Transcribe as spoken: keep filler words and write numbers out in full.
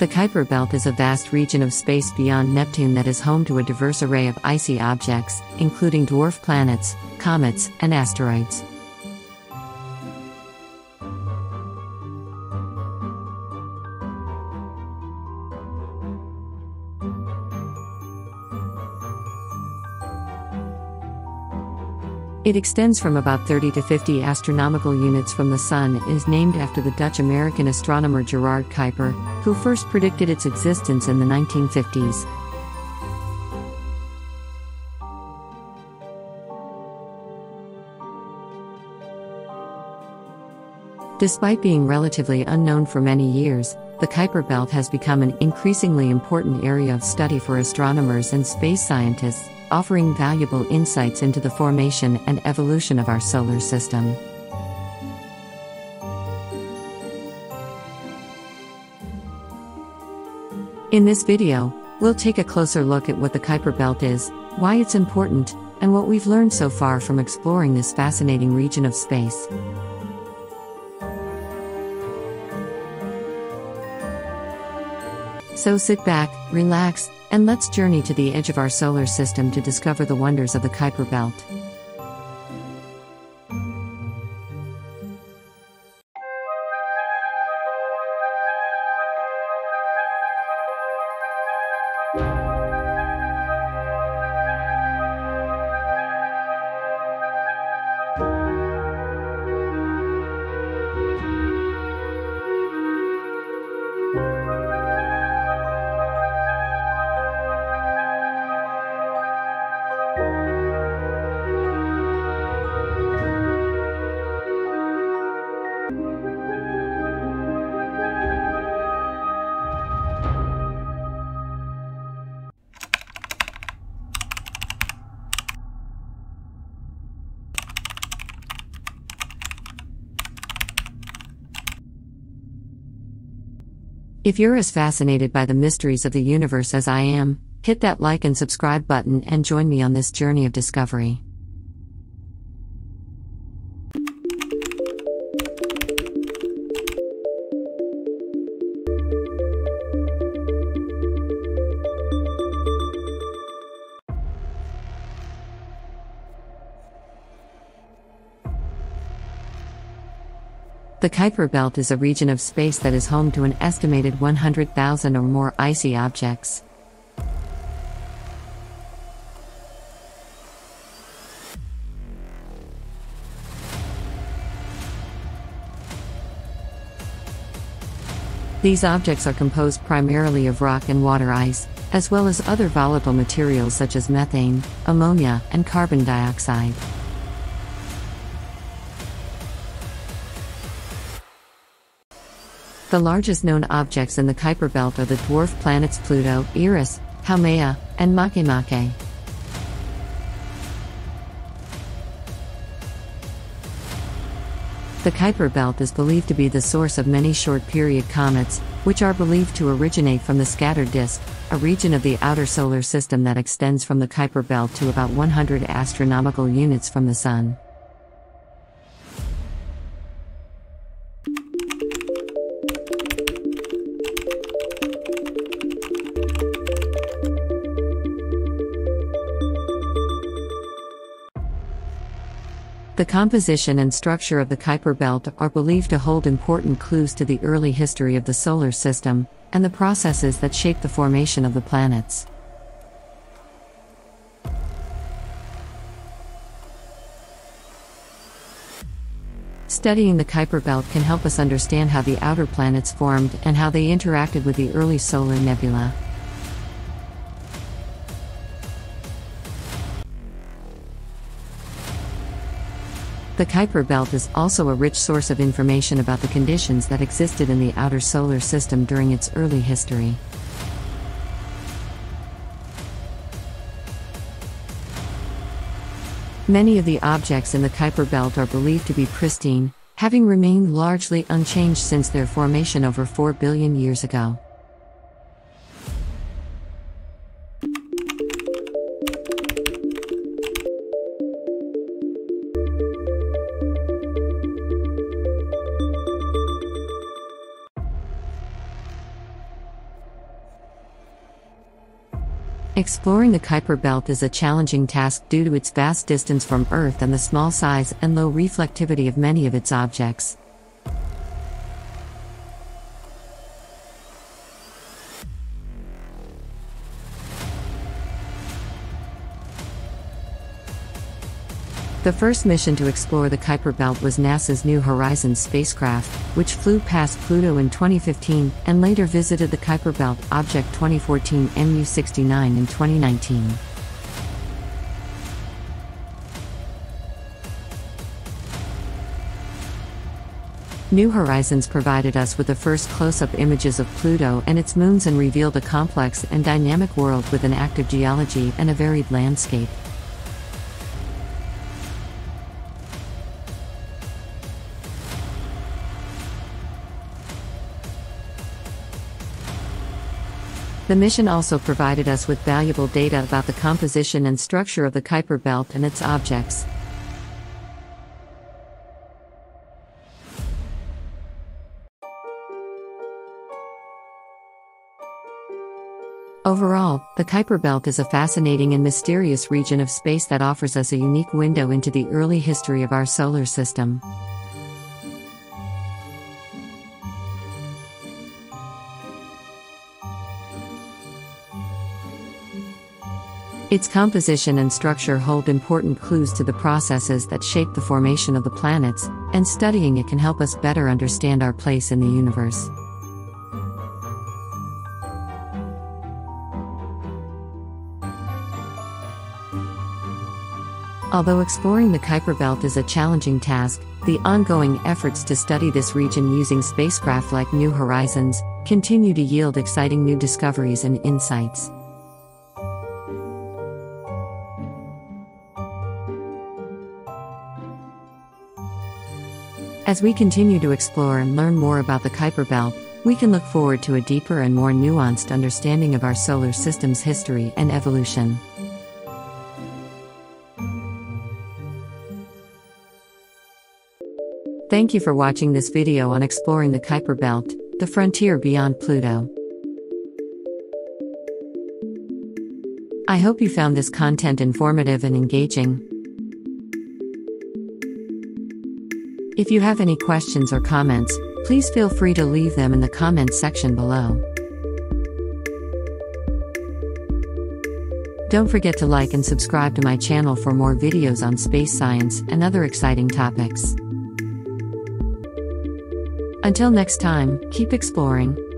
The Kuiper Belt is a vast region of space beyond Neptune that is home to a diverse array of icy objects, including dwarf planets, comets, and asteroids. It extends from about thirty to fifty astronomical units from the Sun and is named after the Dutch-American astronomer Gerard Kuiper, who first predicted its existence in the nineteen fifties. Despite being relatively unknown for many years, the Kuiper Belt has become an increasingly important area of study for astronomers and space scientists, offering valuable insights into the formation and evolution of our solar system. In this video, we'll take a closer look at what the Kuiper Belt is, why it's important, and what we've learned so far from exploring this fascinating region of space. So sit back, relax, and let's journey to the edge of our solar system to discover the wonders of the Kuiper Belt. If you're as fascinated by the mysteries of the universe as I am, hit that like and subscribe button and join me on this journey of discovery. The Kuiper Belt is a region of space that is home to an estimated one hundred thousand or more icy objects. These objects are composed primarily of rock and water ice, as well as other volatile materials such as methane, ammonia, and carbon dioxide. The largest known objects in the Kuiper Belt are the dwarf planets Pluto, Eris, Haumea, and Makemake. The Kuiper Belt is believed to be the source of many short-period comets, which are believed to originate from the scattered disk, a region of the outer solar system that extends from the Kuiper Belt to about one hundred astronomical units from the Sun. The composition and structure of the Kuiper Belt are believed to hold important clues to the early history of the solar system, and the processes that shape the formation of the planets. Studying the Kuiper Belt can help us understand how the outer planets formed and how they interacted with the early solar nebula. The Kuiper Belt is also a rich source of information about the conditions that existed in the outer solar system during its early history. Many of the objects in the Kuiper Belt are believed to be pristine, having remained largely unchanged since their formation over four billion years ago. Exploring the Kuiper Belt is a challenging task due to its vast distance from Earth and the small size and low reflectivity of many of its objects. The first mission to explore the Kuiper Belt was NASA's New Horizons spacecraft, which flew past Pluto in twenty fifteen and later visited the Kuiper Belt object twenty fourteen M U sixty-nine in twenty nineteen. New Horizons provided us with the first close-up images of Pluto and its moons and revealed a complex and dynamic world with an active geology and a varied landscape. The mission also provided us with valuable data about the composition and structure of the Kuiper Belt and its objects. Overall, the Kuiper Belt is a fascinating and mysterious region of space that offers us a unique window into the early history of our solar system. Its composition and structure hold important clues to the processes that shape the formation of the planets, and studying it can help us better understand our place in the universe. Although exploring the Kuiper Belt is a challenging task, the ongoing efforts to study this region using spacecraft like New Horizons continue to yield exciting new discoveries and insights. As we continue to explore and learn more about the Kuiper Belt, we can look forward to a deeper and more nuanced understanding of our solar system's history and evolution. Thank you for watching this video on exploring the Kuiper Belt, the frontier beyond Pluto. I hope you found this content informative and engaging. If you have any questions or comments, please feel free to leave them in the comments section below. Don't forget to like and subscribe to my channel for more videos on space science and other exciting topics. Until next time, keep exploring.